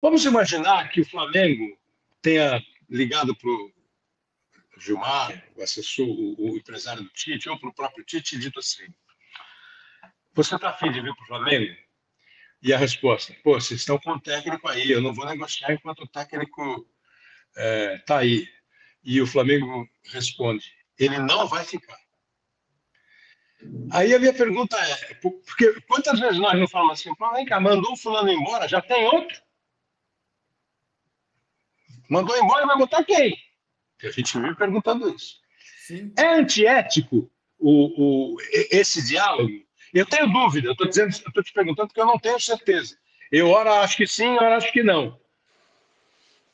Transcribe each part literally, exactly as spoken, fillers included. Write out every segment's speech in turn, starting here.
Vamos imaginar que o Flamengo tenha ligado para o Gilmar, o assessor, o, o empresário do Tite, ou para o próprio Tite, e dito assim: você está afim de vir para o Flamengo? E a resposta: pô, vocês estão com o técnico aí, eu não vou negociar enquanto o técnico está é, aí. E o Flamengo responde: ele não vai ficar. Aí a minha pergunta é, porque quantas vezes nós não falamos assim: pô, vem cá, mandou o fulano embora, já tem outro? Mandou embora, vai botar quem? A gente vive perguntando isso. Sim. É antiético o, o, esse diálogo? Eu tenho dúvida, eu estou dizendo, eu estou te perguntando porque eu não tenho certeza. Eu ora acho que sim, ora acho que não.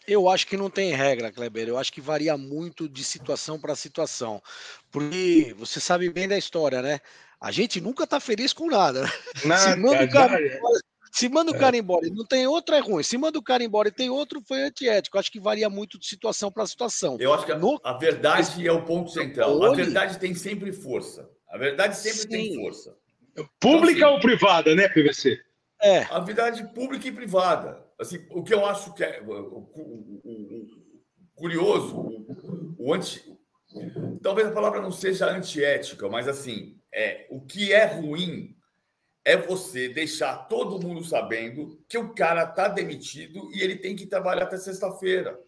Eu acho que não tem regra, Kleber. Eu acho que varia muito de situação para situação. Porque você sabe bem da história, né? A gente nunca está feliz com nada. Nada, nada. Se manda o cara embora e não tem outro, é ruim. Se manda o cara embora e tem outro, foi antiético. Acho que varia muito de situação para situação. Eu acho que a, no... a verdade é o ponto central. A verdade tem sempre força. A verdade sempre Sim. tem força. Pública então, assim, ou privada, né, P V C? É. A verdade pública e privada. Assim, o que eu acho que é curioso, o, o anti... talvez a palavra não seja antiética, mas assim, é, o que é ruim é você deixar todo mundo sabendo que o cara está demitido e ele tem que trabalhar até sexta-feira.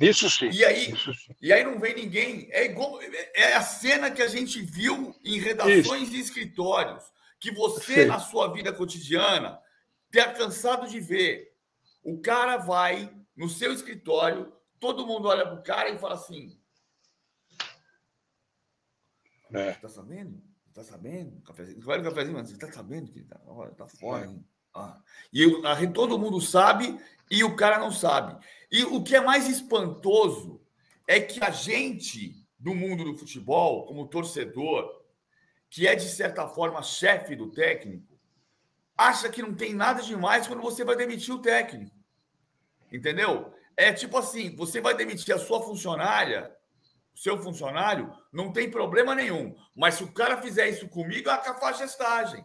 Isso sim. E aí, Isso sim. E aí não vem ninguém. É igual, é a cena que a gente viu em redações Isso. e escritórios, que você, sim. na sua vida cotidiana, está cansado de ver. O cara vai no seu escritório, todo mundo olha para o cara e fala assim... É. Tá sabendo? Tá sabendo? Cafezinho. Vai no cafezinho, mas você tá sabendo que tá, olha, tá fora, hein? Ah. E eu, todo mundo sabe e o cara não sabe. E o que é mais espantoso é que a gente, do mundo do futebol, como torcedor, que é de certa forma chefe do técnico, acha que não tem nada demais quando você vai demitir o técnico. Entendeu? É tipo assim: você vai demitir a sua funcionária. Seu funcionário, não tem problema nenhum. Mas se o cara fizer isso comigo, é uma cafajestagem.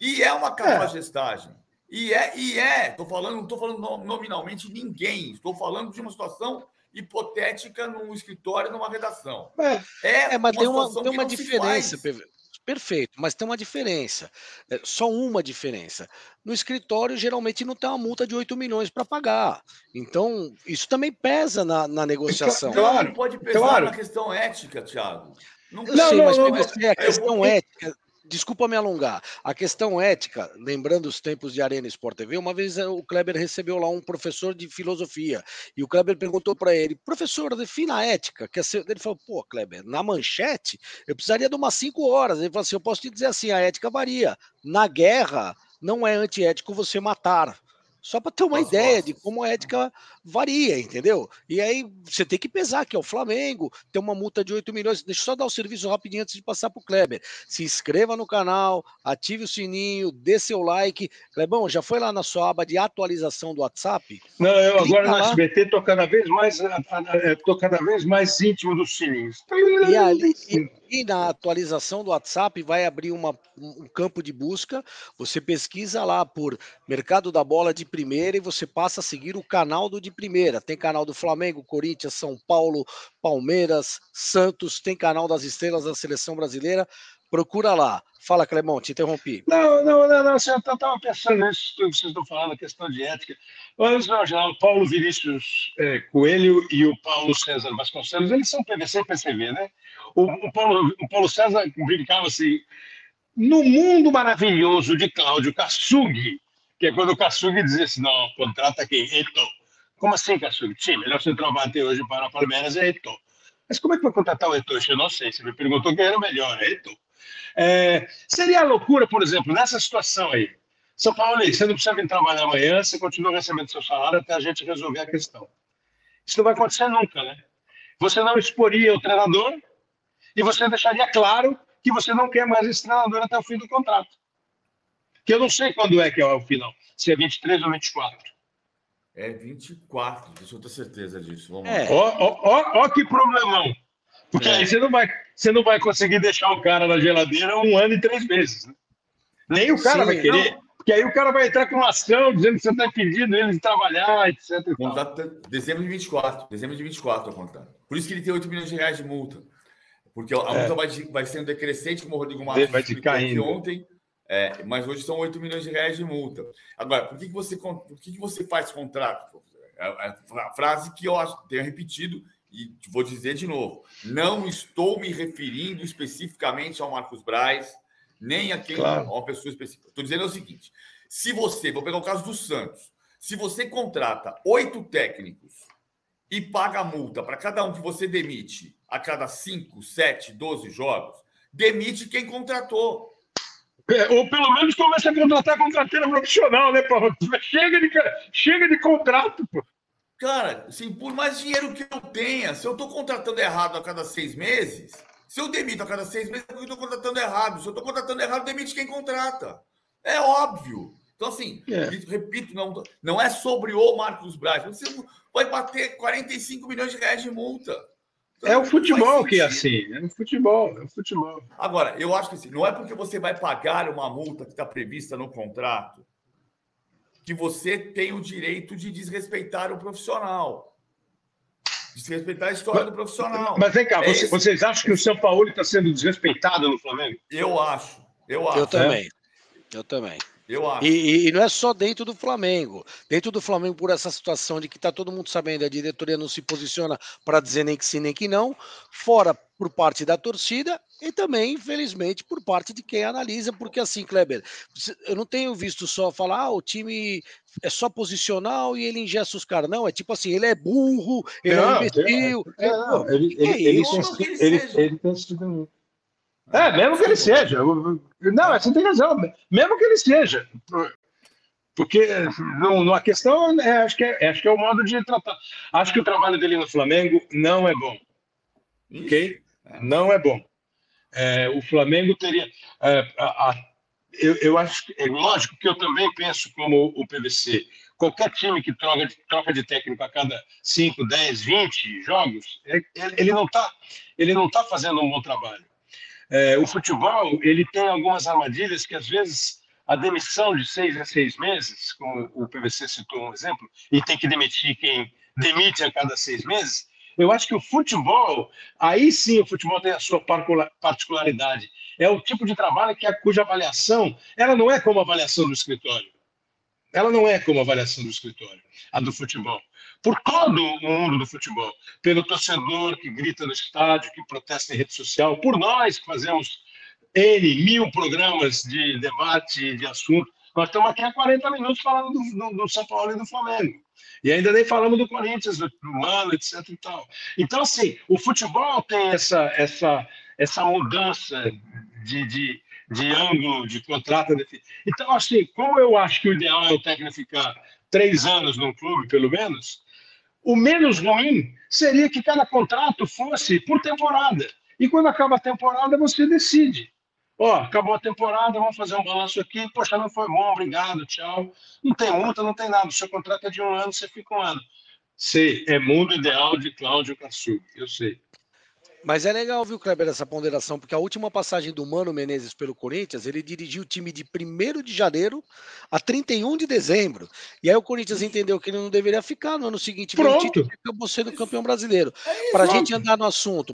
E é uma cafajestagem. É. E é, e é. Tô falando, não estou falando nominalmente ninguém. Estou falando de uma situação hipotética num escritório, numa redação. É, é, é mas uma tem uma, tem uma diferença, P V. Perfeito, mas tem uma diferença. É, só uma diferença. No escritório, geralmente, não tem uma multa de oito milhões para pagar. Então, isso também pesa na, na negociação. Claro, não pode pesar claro. na questão ética, Thiago. Não, não, sei, não, mas não, você, não. a questão vou... ética... Desculpa me alongar. A questão ética, lembrando os tempos de Arena SporTV, uma vez o Kleber recebeu lá um professor de filosofia e o Kleber perguntou para ele: professor, defina a ética. Ele falou: pô, Kleber, na manchete eu precisaria de umas cinco horas. Ele falou assim: eu posso te dizer assim, a ética varia. Na guerra não é antiético você matar. Só para ter uma As ideia nossas. de como a ética varia, entendeu? E aí você tem que pesar que é o Flamengo, tem uma multa de oito milhões. Deixa eu só dar o serviço rapidinho antes de passar para o Kleber. Se inscreva no canal, ative o sininho, dê seu like. Clebão, já foi lá na sua aba de atualização do WhatsApp? Não, eu Clica agora lá. no S B T estou cada vez mais tô cada vez mais íntimo dos sininhos. E ali... E... E na atualização do WhatsApp vai abrir uma, um campo de busca, você pesquisa lá por Mercado da Bola de Primeira e você passa a seguir o canal do de Primeira. Tem canal do Flamengo, Corinthians, São Paulo, Palmeiras, Santos, tem canal das estrelas da Seleção Brasileira, procura lá. Fala, Clemão, te interrompi. Não, não, não, não eu estava pensando nisso que vocês estão falando, a questão de ética. Vamos imaginar o Paulo Vinícius é, Coelho e o Paulo César Vasconcelos, eles são P V C e P C V, né? O, o, Paulo, o Paulo César brincava assim: no mundo maravilhoso de Cláudio Kassugi, que é quando o Kassugi dizia assim: não, contrata quem? Heitor. Como assim, Kassugi? Sim, melhor centroavante hoje para o Palmeiras é Heitor. Mas como é que vai contratar o Heitor? Eu não sei, você me perguntou quem era o melhor, é Heitor. É, seria a loucura, por exemplo, nessa situação aí: São Paulo, você não precisa vir trabalhar amanhã, você continua recebendo seu salário até a gente resolver a questão. Isso não vai acontecer nunca, né? Você não exporia o treinador e você deixaria claro que você não quer mais esse treinador até o fim do contrato. Que eu não sei quando é que é o final, se é vinte e três ou vinte e quatro. É vinte e quatro, deixa eu ter certeza disso. Ó, é. oh, oh, oh, oh, que problemão! Porque é. aí você não, vai, você não vai conseguir deixar o cara na geladeira um ano e três meses. Né? Nem o cara Sim, vai querer. Não. Porque aí o cara vai entrar com ação, dizendo que você está impedindo ele de trabalhar, etcétera. Dezembro de vinte e quatro. Dezembro de vinte e quatro, a contar. Por isso que ele tem oito milhões de reais de multa. Porque a é. multa vai, vai sendo decrescente, como o Rodrigo Martins vai explicou aqui ontem. É, mas hoje são oito milhões de reais de multa. Agora, por que, que, você, por que, que você faz contrato? É a frase que eu tenho repetido e vou dizer de novo. Não estou me referindo especificamente ao Marcos Braz, nem a quem, claro. uma pessoa específica. Estou dizendo é o seguinte. Se você, vou pegar o caso do Santos, se você contrata oito técnicos e paga a multa para cada um que você demite a cada cinco, sete, doze jogos, demite quem contratou. É, ou pelo menos começa a contratar a contrateira profissional, né, Paulo? Chega de, chega de contrato, pô. Cara, assim, por mais dinheiro que eu tenha, se eu estou contratando errado a cada seis meses, se eu demito a cada seis meses, eu estou contratando errado. Se eu estou contratando errado, demite quem contrata. É óbvio. Então, assim, é. repito, não, não é sobre o Marcos Braz. Você vai bater quarenta e cinco milhões de reais de multa. É o futebol que é assim, é o futebol, é o futebol. Agora, eu acho que assim, não é porque você vai pagar uma multa que está prevista no contrato que você tem o direito de desrespeitar o profissional. Desrespeitar a história mas, do profissional. Mas vem cá, é você, vocês acham que o Sampaoli está sendo desrespeitado no Flamengo? Eu acho, eu acho. Eu também, é? eu também. Eu acho. E, e não é só dentro do Flamengo. Dentro do Flamengo, por essa situação de que está todo mundo sabendo, a diretoria não se posiciona para dizer nem que sim, nem que não, fora por parte da torcida e também, infelizmente, por parte de quem analisa, porque assim, Kleber, eu não tenho visto só falar, ah, o time é só posicional e ele ingesta os caras. Não, é tipo assim, ele é burro, ele não, não investiu. É, é, não, ele, ele, é ele, ele, ele tem sido... É, mesmo que ele seja. Não, você tem razão. Mesmo que ele seja. Porque não, a questão, é, acho, que é, acho que é o modo de tratar. Acho que o trabalho dele no Flamengo não é bom. Ok? Não é bom. É, o Flamengo teria... É, a, a, eu, eu acho que é lógico que eu também penso como o P V C. Qualquer time que troca de, troca de técnico a cada cinco, dez, vinte jogos, ele não está ele não tá fazendo um bom trabalho. É, o futebol, ele tem algumas armadilhas que, às vezes, a demissão de seis a seis meses, como o P V C citou um exemplo, e tem que demitir quem demite a cada seis meses, eu acho que o futebol, aí sim o futebol tem a sua particularidade. É o tipo de trabalho que a, cuja avaliação, ela não é como a avaliação do escritório. Ela não é como a avaliação do escritório, a do futebol. Por todo o mundo do futebol, pelo torcedor que grita no estádio, que protesta em rede social, por nós que fazemos N mil programas de debate, de assunto. Nós estamos aqui há quarenta minutos falando do, do, do São Paulo e do Flamengo. E ainda nem falamos do Corinthians, do Mano, etcétera. E tal. Então, assim, o futebol tem essa, essa, essa mudança de, de, de ângulo, de contrato. Então, assim, como eu acho que o ideal é o técnico ficar três anos no clube, pelo menos, o menos ruim seria que cada contrato fosse por temporada. E quando acaba a temporada, você decide. Ó, acabou a temporada, vamos fazer um balanço aqui. Poxa, não foi bom, obrigado, tchau. Não tem multa, não tem nada. O seu contrato é de um ano, você fica um ano. Sei, é mundo ideal de Cláudio Kassugi, eu sei. Mas é legal, viu, Kleber, essa ponderação, porque a última passagem do Mano Menezes pelo Corinthians, ele dirigiu o time de primeiro de janeiro a trinta e um de dezembro. E aí o Corinthians entendeu que ele não deveria ficar no ano seguinte. Pronto. O Tite acabou sendo campeão brasileiro. Para a gente andar no assunto,